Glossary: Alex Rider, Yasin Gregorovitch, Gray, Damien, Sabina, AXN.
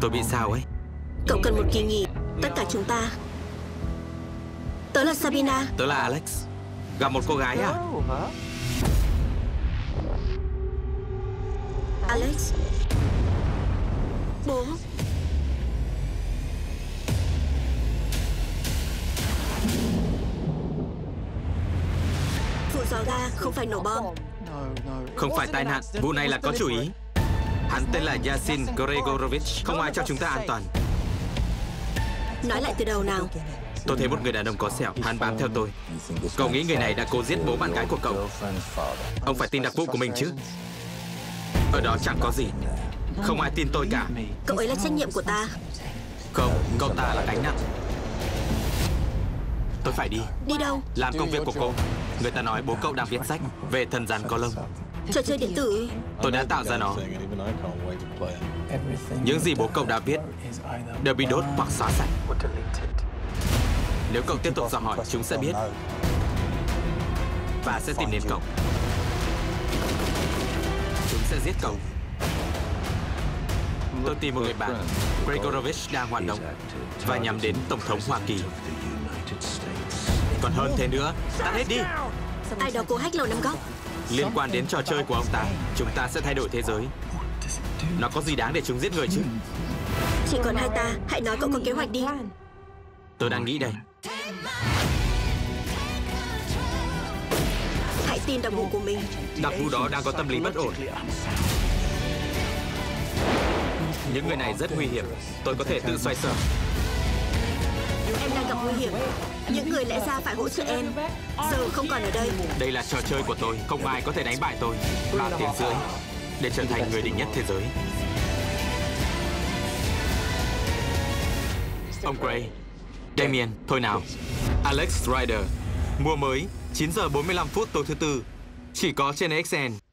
Tôi bị sao ấy? Cậu cần một kỳ nghỉ. Tất cả chúng ta. Tớ là Sabina. Tớ là Alex. Gặp một cô gái à? Alex. Bố. Vụ gió ga không phải nổ bom. Không phải tai nạn. Vụ này là có chủ ý. Hắn tên là Yasin Gregorovitch. Không ai cho chúng ta an toàn. Nói lại từ đầu nào. Tôi thấy một người đàn ông có sẹo. Hắn bám theo tôi. Cậu nghĩ người này đã cố giết bố bạn gái của cậu. Ông phải tin đặc vụ của mình chứ. Ở đó chẳng có gì. Không ai tin tôi cả. Cậu ấy là trách nhiệm của ta. Không, cậu ta là gánh nặng. Tôi phải đi. Đi đâu? Làm công việc của cô. Người ta nói bố cậu đang viết sách về thần rắn có lông. Trò chơi điện tử. Tôi đã tạo ra nó. Những gì bố cậu đã viết đều bị đốt hoặc xóa sạch. Nếu cậu tiếp tục dò hỏi, chúng sẽ biết và sẽ tìm đến cậu. Chúng sẽ giết cậu. Tôi tìm một người bạn. Gregorovitch đang hoạt động và nhắm đến Tổng thống Hoa Kỳ. Còn hơn thế nữa, tắt hết đi. Ai đó cố hack lầu 5 góc. Liên quan đến trò chơi của ông ta, chúng ta sẽ thay đổi thế giới. Nó có gì đáng để chúng giết người chứ? Chỉ còn hai ta, hãy nói cậu có kế hoạch đi. Tôi đang nghĩ đây. Hãy tin đặc vụ của mình. Đặc vụ đó đang có tâm lý bất ổn. Những người này rất nguy hiểm. Tôi có thể tự xoay sở. Em đang gặp nguy hiểm. Những người lẽ ra phải hỗ trợ em giờ không còn ở đây. Đây là trò chơi của tôi. Không ai có thể đánh bại tôi. 3 tiếng rưỡi để trở thành người đỉnh nhất thế giới. Ông Gray, Damien, thôi nào. Alex Rider. Mùa mới 9:45 tối thứ Tư. Chỉ có trên AXN.